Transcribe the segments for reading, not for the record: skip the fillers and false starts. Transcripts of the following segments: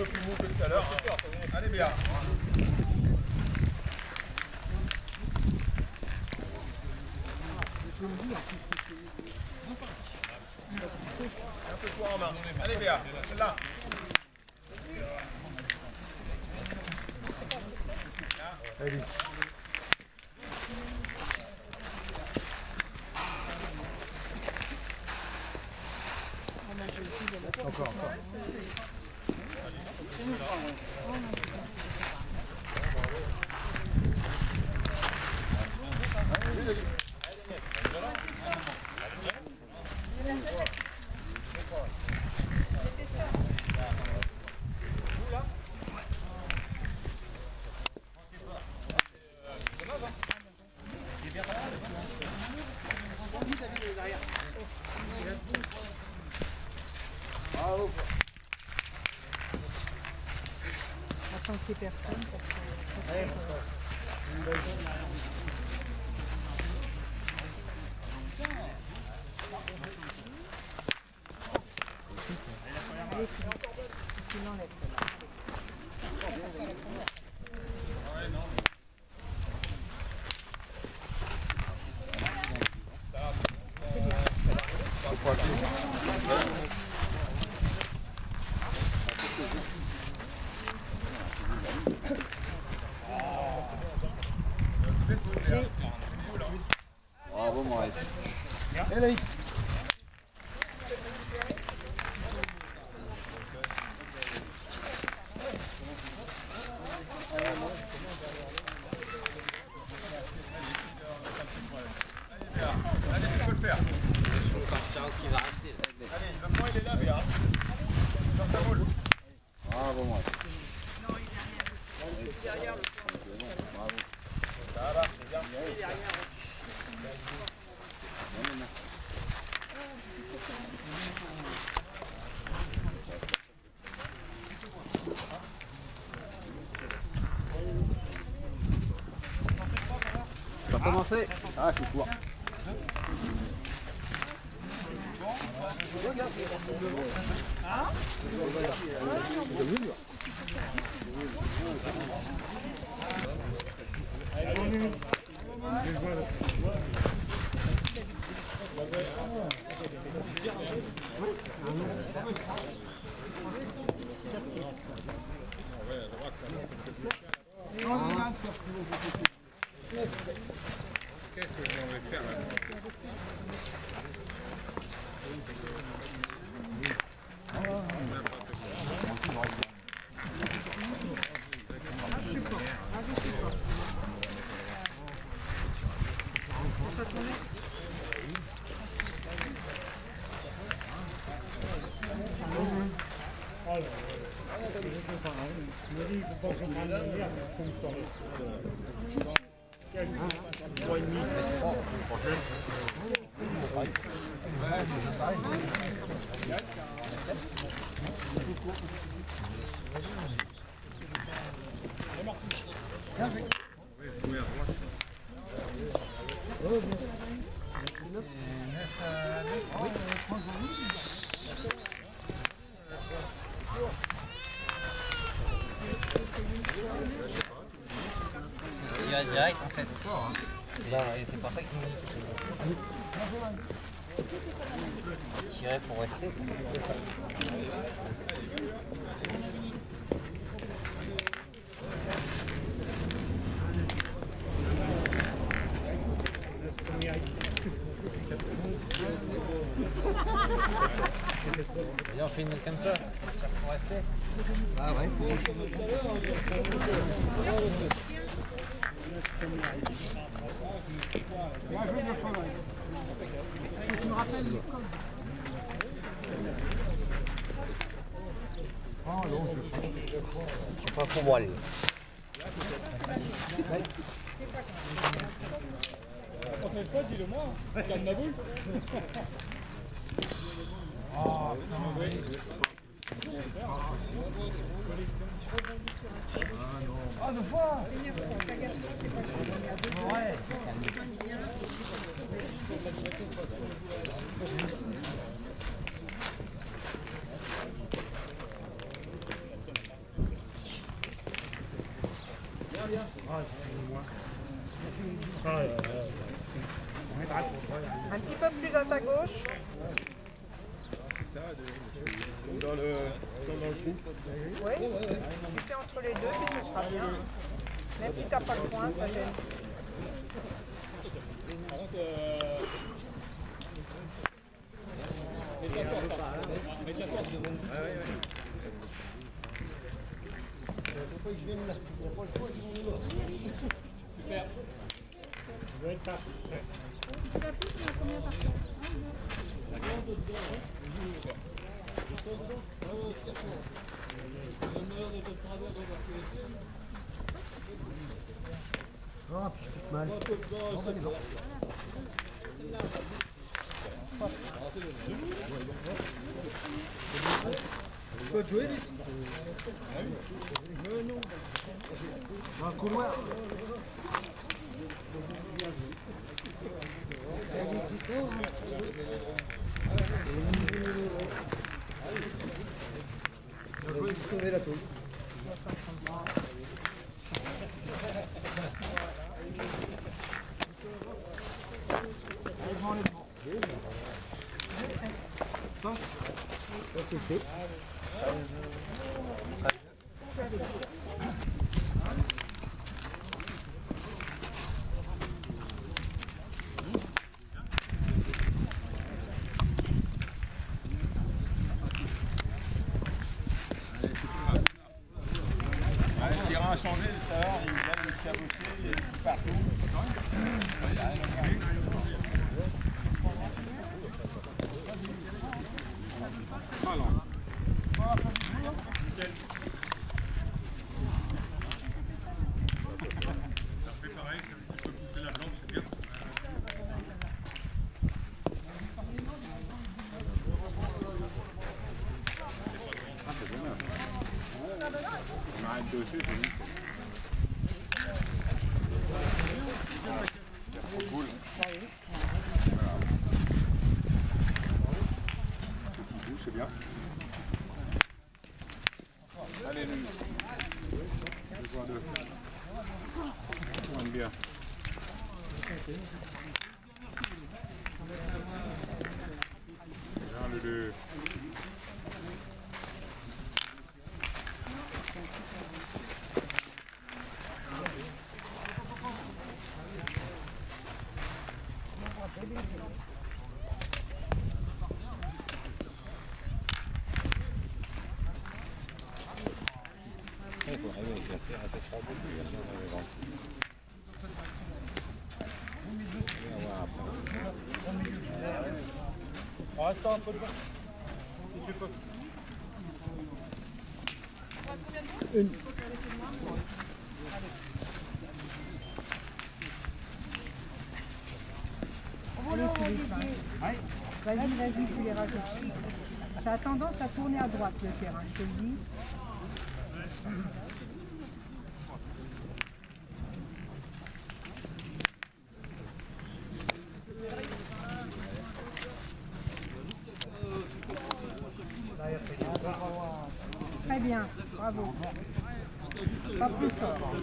peu plus haut que tout à l'heure. Allez bien. Un peu poids en main. Allez Béa, celle-là. Allez. Encore, encore. Personne pour allez, il faut le faire. Allez, le point il est là, Béa. Dans ta boule. Bravo, moi. Non, il est derrière le point. Bravo. Voilà, c'est bien. Il est derrière. Ah, je suis court. C'est pour ça qu'il nous tirait pour rester. Viens, on fait une note comme ça. Ça pour rester. Ah ouais, il faut moi je veux bien changer. Tu me rappelles le code. Ah non, je le prends. Je ne prends pas pour moi. Quand on fait le code, dis-le moi. Regarde ma boule. Ah, putain, oui. Ah, deux fois! Ouais! Un petit peu plus à ta gauche. C'est ça, dans le trou. Oui, tu fais entre les deux, puis ce sera bien. Même si tu n'as pas le point, ça gêne. Super. Je vais être parti. Tu l'as plus, c'est combien par terre? La grande dedans, hein? Je sens dedans? Ah oui, c'est caché. Le meilleur de ton travail, on va faire les films. Ah, puis je pique mal. On va les voir. Tu peux jouer, vite? Non, non. Un couloir. Je vais sauver la toile. Ça, c'est fait. Reste un peu devant. Si tu peux. On reste combien de temps ? Une. Voilà, vas-y, vas-y, tu les rajoutes. Ça a tendance à tourner à droite le terrain, je te le dis. Bravo. Pas plus fort.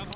Très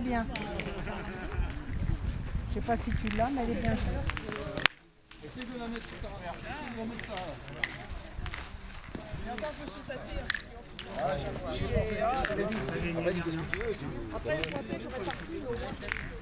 bien. Je sais pas si tu l'as, mais elle est bien jouée. Essaye de la mettre sur ta mère. Essaye de la mettre sur ta mère. Regarde un peu sous ta tire. Après, le pointé, j'aurais parti, mais au moins.